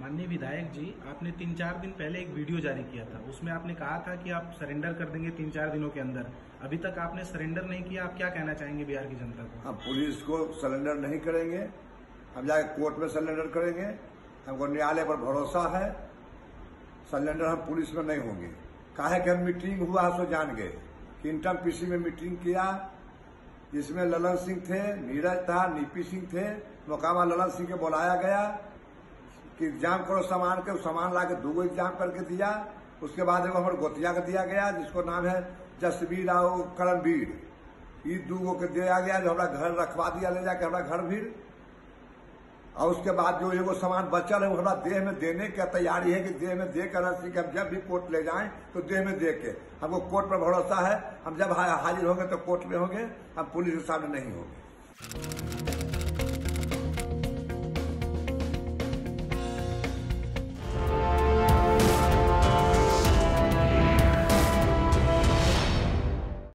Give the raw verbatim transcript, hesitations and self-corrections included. माननीय विधायक जी, आपने तीन चार दिन पहले एक वीडियो जारी किया था, उसमें आपने कहा था कि आप सरेंडर कर देंगे तीन चार दिनों के अंदर। अभी तक आपने सरेंडर नहीं किया, आप क्या कहना चाहेंगे बिहार की जनता को? हम पुलिस को सरेंडर नहीं करेंगे, हम जाके कोर्ट में सरेंडर करेंगे। हमको न्यायालय पर भरोसा है, सरेंडर हम पुलिस में नहीं होंगे। काहे कि हम मीटिंग हुआ सो जान गए कि इंटर पीसी में मीटिंग किया, जिसमें ललन सिंह थे, नीरज था, नीपी सिंह थे, मोकामा ललन सिंह के बुलाया गया कि एग्जाम करो सामान के, सामान लाके दो एग्जाम करके दिया। उसके बाद एगो हमारे गोतिया के दिया गया जिसको नाम है जसबीर आओकरणबीर, ये दूगो के दिया गया जो हमारा घर रखवा दिया, ले जाके हमारा घर भीड़। और उसके बाद जो एगो सामान बचल है वो हमारा देह में देने का तैयारी है कि देह में दे कर हम जब भी कोर्ट ले जाएं तो देह में दे के, हमको कोर्ट पर भरोसा है। हम जब हाजिर होंगे तो कोर्ट में होंगे, हम पुलिस के सामने नहीं होंगे।